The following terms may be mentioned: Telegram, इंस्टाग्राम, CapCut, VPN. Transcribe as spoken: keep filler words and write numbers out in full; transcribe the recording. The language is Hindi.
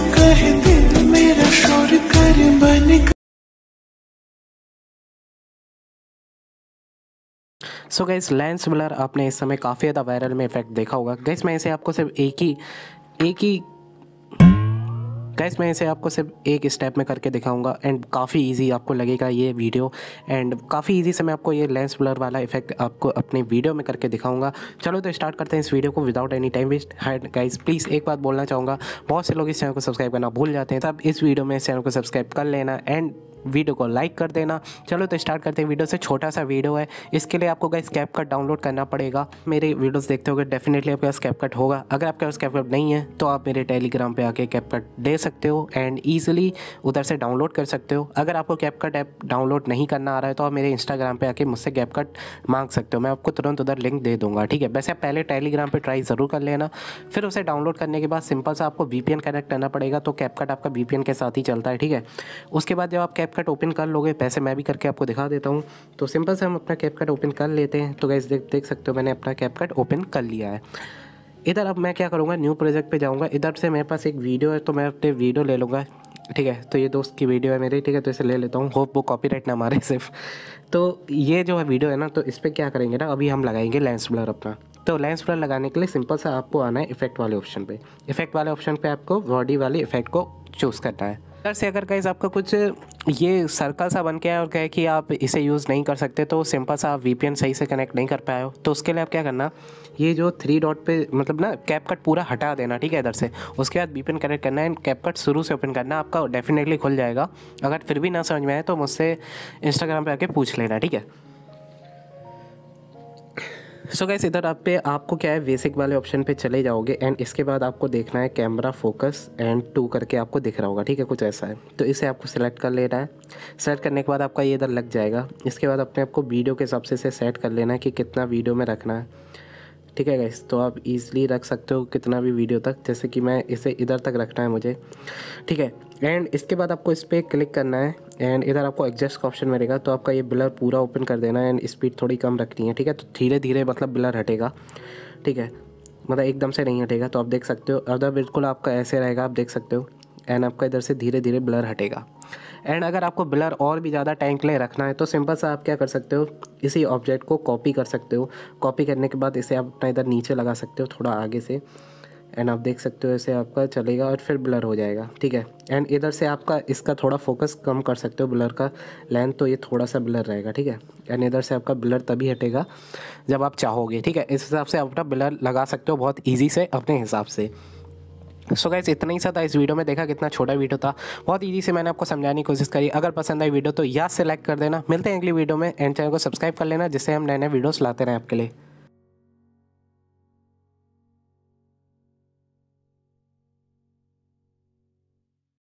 का है दिल मेरा शोर कर बन कर। सो गाइस, लेंस ब्लर आपने इस समय काफ़ी ज़्यादा वायरल में इफेक्ट देखा होगा। गाइस मैं इसे आपको सिर्फ एक ही एक ही गाइस मैं इसे आपको सिर्फ एक स्टेप में करके दिखाऊंगा एंड काफ़ी इजी आपको लगेगा ये वीडियो, एंड काफ़ी इजी से मैं आपको ये लेंस ब्लर वाला इफेक्ट आपको अपने वीडियो में करके दिखाऊंगा। चलो तो स्टार्ट करते हैं इस वीडियो को without any time waste. And guys please एक बात बोलना चाहूँगा, बहुत से लोग इस चैनल को सब्सक्राइब करना भूल जाते हैं, तब इस वीडियो में इस चैनल को सब्सक्राइब कर लेना एंड वीडियो को लाइक कर देना। चलो तो स्टार्ट करते हैं वीडियो से। छोटा सा वीडियो है, इसके लिए आपको गाइस कैपकट डाउनलोड करना पड़ेगा। मेरे वीडियोस देखते होगे डेफिनेटली आपके पास कैपकट होगा। अगर आपके पास कैपकट नहीं है तो आप मेरे टेलीग्राम पे आके कैपकट दे सकते हो एंड ईजिली उधर से डाउनलोड कर सकते हो। अगर आपको कैपकट ऐप डाउनलोड नहीं करना आ रहा है तो आप मेरे इंस्टाग्राम पर आके मुझसे कैपकट मांग सकते हो, मैं आपको तुरंत उधर लिंक दे दूँगा, ठीक है। वैसे आप पहले टेलीग्राम पर ट्राई ज़रूर कर लेना, फिर उसे डाउनलोड करने के बाद सिंपल सा आपको वीपीएन कनेक्ट करना पड़ेगा, तो कैपकट आपका वीपीएन के साथ ही चलता है, ठीक है। उसके बाद जब आप कैपकट ओपन कर लोगे, पैसे मैं भी करके आपको दिखा देता हूँ, तो सिंपल से हम अपना कैपकट ओपन कर लेते हैं। तो गाइस देख देख सकते हो मैंने अपना कैपकट ओपन कर लिया है। इधर अब मैं क्या करूँगा, न्यू प्रोजेक्ट पे जाऊँगा। इधर से मेरे पास एक वीडियो है तो मैं अपने वीडियो ले लूँगा, ठीक है। तो ये दोस्त की वीडियो है मेरी, ठीक है, तो इसे ले लेता हूँ, होप वो कॉपीराइट ना मारे सिर्फ। तो ये जो है वीडियो है ना, तो इस पर क्या करेंगे ना, अभी हम लगाएंगे लेंस ब्लर अपना। तो लेंस ब्लर लगाने के लिए सिंपल सा आपको आना है इफेक्ट वाले ऑप्शन पर। इफेक्ट वाले ऑप्शन पर आपको बॉडी वाले इफेक्ट को चूज़ करना है। अगर से अगर गाइस आपका कुछ ये सर्कल सा बन के आया और कहे कि आप इसे यूज़ नहीं कर सकते, तो सिंपल सा आप वीपीएन सही से कनेक्ट नहीं कर पाए हो, तो उसके लिए आप क्या करना, ये जो थ्री डॉट पे मतलब ना कैपकट पूरा हटा देना, ठीक है, इधर से। उसके बाद वीपीएन कनेक्ट करना है एंड कैपकट शुरू से ओपन करना, आपका डेफिनेटली खुल जाएगा। अगर फिर भी ना समझ में आए तो मुझसे इंस्टाग्राम पर आके पूछ लेना, ठीक है। सो गाइस इधर आप पे आपको क्या है, बेसिक वाले ऑप्शन पे चले जाओगे एंड इसके बाद आपको देखना है कैमरा फोकस एंड टू करके आपको दिख रहा होगा, ठीक है, कुछ ऐसा है। तो इसे आपको सिलेक्ट कर लेना है। सेलेक्ट करने के बाद आपका ये इधर लग जाएगा। इसके बाद अपने आपको वीडियो के हिसाब से इसे सेट कर लेना है कि कितना वीडियो में रखना है, ठीक है गाइस। तो आप ईजिली रख सकते हो कितना भी वीडियो तक, जैसे कि मैं इसे इधर तक रखना है मुझे, ठीक है। एंड इसके बाद आपको इस पर क्लिक करना है एंड इधर आपको एडजस्ट का ऑप्शन मिलेगा, तो आपका ये ब्लर पूरा ओपन कर देना है एंड स्पीड थोड़ी कम रखनी है, ठीक है। तो धीरे धीरे मतलब ब्लर हटेगा, ठीक है, मतलब एकदम से नहीं हटेगा। तो आप देख सकते हो अदर बिल्कुल आपका ऐसे रहेगा, आप देख सकते हो, एंड आपका इधर से धीरे धीरे ब्लर हटेगा। एंड अगर आपको ब्लर और भी ज़्यादा टाइम के लिए रखना है तो सिंपल सा आप क्या कर सकते हो, इसी ऑब्जेक्ट को कॉपी कर सकते हो। कॉपी करने के बाद इसे आप अपना इधर नीचे लगा सकते हो थोड़ा आगे से, एंड आप देख सकते हो ऐसे आपका चलेगा और फिर ब्लर हो जाएगा, ठीक है। एंड इधर से आपका इसका थोड़ा फोकस कम कर सकते हो ब्लर का लेंथ, तो ये थोड़ा सा ब्लर रहेगा, ठीक है। एंड इधर से आपका ब्लर तभी हटेगा जब आप चाहोगे, ठीक है। इस हिसाब से आप अपना ब्लर लगा सकते हो बहुत ईजी से अपने हिसाब से। सो गाइस इतना ही सा था इस वीडियो में, देखा कितना छोटा वीडियो था, बहुत ईजी से मैंने आपको समझाने की कोशिश करी। अगर पसंद आई वीडियो तो याद से लाइक कर देना। मिलते हैं अगली वीडियो में एंड चैनल को सब्सक्राइब कर लेना, जिससे हम नए नए वीडियोस लाते रहें आपके लिए।